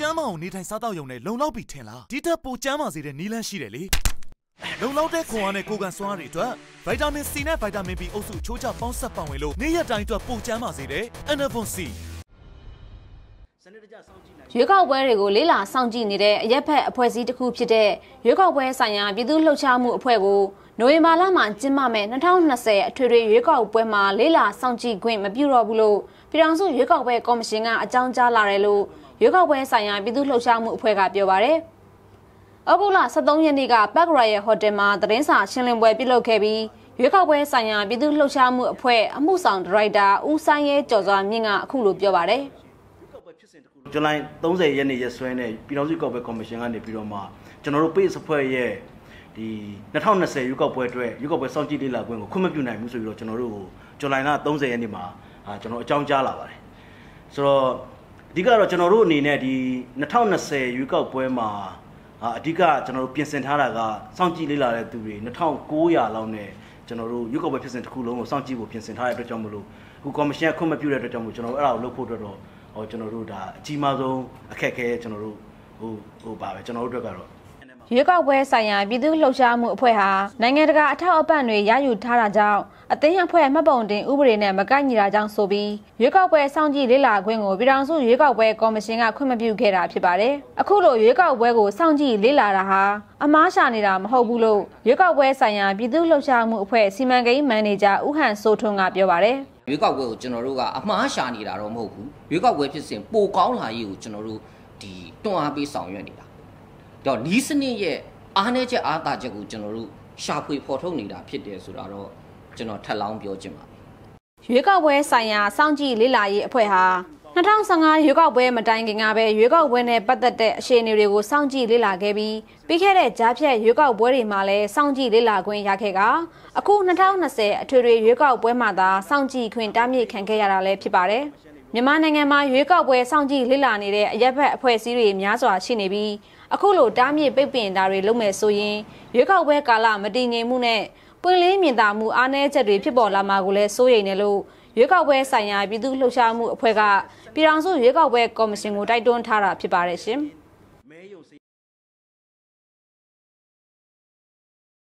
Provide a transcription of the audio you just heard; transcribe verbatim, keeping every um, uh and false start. จามาในไทยซาตาอยู่ในลงเล่าปีเทนละที่เธอปูจามาสิเดนิลันชีเดลีลงเล่าได้คนในกูการสวารีตัวไฟดามินซีและไฟดามินบีโอสุโชจ่าป้องสับปะเวโลนี่ยาใจตัวปูจามาสิเดอันเดอร์ฟอนซีရွေးကောက်ပွဲတွေကိုလေးလာစောင့်ကြည့်နေတဲ့အရက်ဖက်အဖွဲ့အစည်းတစ်ခုဖြစ်တဲ့ရွေးကောက်ပွဲဆိုင်ရာပြည်သူ့လှုပ်ရှားမှုအဖွဲ့ကိုနိုဝင်ဘာလမှာကျင်းပမဲ့၂၀၂၀အထွေထွေရွေးကောက်ပွဲမှာလေးလာစောင့်ကြည့်ခွင့်မပြုတော့ဘူးလို့ပြည်ထောင်စုရွေးကောက်ပွဲကော်မရှင်ကအကြောင်းကြားလာတယ်လို့ရွေးကောက်ပွဲဆိုင်ရာပြည်သူ့လှုပ်ရှားမှုအဖွဲ့ကပြောပါရယ်။ဩဂုတ်လ၁၃ရက်နေ့ကပတ်ဂရာရဲ့ဟိုတယ်မှာသတင်းစာရှင်းလင်းပွဲပြုလုပ်ခဲ့ပြီးရွေးကောက်ပွဲဆိုင်ရာပြည်သူ့လှုပ်ရှားမှုအဖွဲ့အမှုဆောင်ဒါရိုက်တာဦးဆိုင်ရဲကျော်စွာမြင့်ကအခုလိုပြောပါရယ်။ဇူလိုင်၃၀ရက်နေ့ရက်စွဲနဲ့ပြည်ထောင်စုကော်ပဲကော်မရှင်ကနေပြီးတော့မှကျွန်တော်တို့ပေးစဖွဲ့ရဲ့ဒီ၂၀၂၀ရွေးကောက်ပွဲအတွက်ရွေးကောက်ပွဲစောင့်ကြည့်လေ့လာခွင့်ကိုခွင့်မပြုနိုင်ဘူးဆိုပြီးတော့ကျွန်တော်တို့ကိုဇူလိုင်လ၃၀ရက်နေ့မှာကျွန်တော်အကြောင်းကြားလာပါတယ်ဆိုတော့အဓိကတော့ကျွန်တော်တို့အနေနဲ့ဒီ၂၀၂၀ရွေးကောက်ပွဲမှာအဓိကကျွန်တော်တို့ပြင်ဆင်ထားတာကစောင့်ကြည့်လေ့လာတဲ့သူတွေ၂၉၀၀လောက်နဲ့ကျွန်တော်တို့ရွေးကောက်ပွဲဖြစ်စဉ်တစ်ခုလုံးကိုစောင့်ကြည့်ဖို့ပြင်ဆင်ထားတဲ့အတွက်ကြောင့်မလို့အခုကော်မရှင်ကခွင့်မပြုတဲ့အတွက်ကြောင့်မလို့ကျွန်တော်အဲ့ဒါကိုလုပ်ဖို့အတွက်တော့ဟိုကျွန်တော်တို့ဒါအကြီးမားဆုံးအခက်အခဲကျွန်တော်တို့ဟိုဟိုပါပဲကျွန်တော်တို့အတွက်ကတော့ရွေးကောက်ပွဲဆိုင်ရာပြည်သူ့လှုပ်ရှားမှုအဖွဲ့ဟာနိုင်ငံတကာအထောက်အပံ့တွေရယူထားတာကြောင့်အသင်းအဖွဲ့မှတ်ပုံတင်ဥပဒေနဲ့မကိုက်ညီတာကြောင့်ဆိုပြီးရွေးကောက်ပွဲစောင့်ကြည့်လေ့လာခွင့်ကိုပြည်ထောင်စုရွေးကောက်ပွဲကော်မရှင်ကခွင့်မပြုခဲ့တာဖြစ်ပါတယ်။အခုလိုရွေးကောက်ပွဲကိုစောင့်ကြည့်လေ့လာတာဟာအမှားရှာနေတာမဟုတ်ဘူးလို့ရွေးကောက်ပွဲဆိုင်ရာပြည်သူ့လှုပ်ရှားမှုအဖွဲ့စီမံကိန်းမန်နေဂျာဦးဟန်စိုးထွန်းကပြောပါတယ်။ရွေးကောက်ပွဲကိုကျွန်တော်တို့ကအမှားရှာနေတာတော့မဟုတ်ဘူးရွေးကောက်ပွဲဖြစ်စဉ်ပိုကောင်းလာရေးကိုကျွန်တော်တို့ဒီတွန်းအားပေးဆောင်ရွက်နေတာတော့နီးစနစ်ရဲ့အားနည်းချက်အားသာချက်ကိုကျွန်တော်တို့ရှာဖွေဖော်ထုတ်နေတာဖြစ်တယ်ဆိုတာတော့ကျွန်တော်ထပ်လောင်းပြောချင်ပါတယ်ရွေးကောက်ပွဲဆိုင်ရာစောင့်ကြည့်လေ့လာရေးအဖွဲ့ဟာ၂၀၁၅ရွေးကောက်ပွဲမတိုင်ခင်ကပဲရွေးကောက်ပွဲနဲ့ပတ်သက်တဲ့အခြေအနေတွေကိုစောင့်ကြည့်လေ့လာခဲ့ပြီးပြီးခဲ့တဲ့ကြားဖြတ်ရွေးကောက်ပွဲတွေမှာလည်းစောင့်ကြည့်လေ့လာခွင့်ရခဲ့ကအခု၂၀၂၀အထွေထွေရွေးကောက်ပွဲမှာသာစောင့်ကြည့်ခွင့်တားမြစ်ခံခဲ့ရတာလည်းဖြစ်ပါတယ်။မြန်မာနိုင်ငံမှာရွေးကောက်ပွဲစောင့်ကြည့်လေ့လာနေတဲ့အရက်ဖက်အဖွဲ့အစည်းတွေများစွာရှိနေပြီးအခုလိုတားမြစ်ပိတ်ပင်တာတွေလုပ်မယ်ဆိုရင်ရွေးကောက်ပွဲကာလမတည်ငြိမ်မှုနဲ့ပွင့်လင်းမြင်သာမှုအားနည်းချက်တွေဖြစ်ပေါ်လာမှာကိုလည်းစိုးရိမ်နေလို့ရွေးကောက်ပွဲဆိုင်ရာပြည်သူ့လှုပ်ရှားမှုအဖွဲ့ကပြည်ထောင်စုရွေးကောက်ပွဲကော်မရှင်ကိုတိုက်တွန်းထားတာဖြစ်ပါတယ်ရှင်။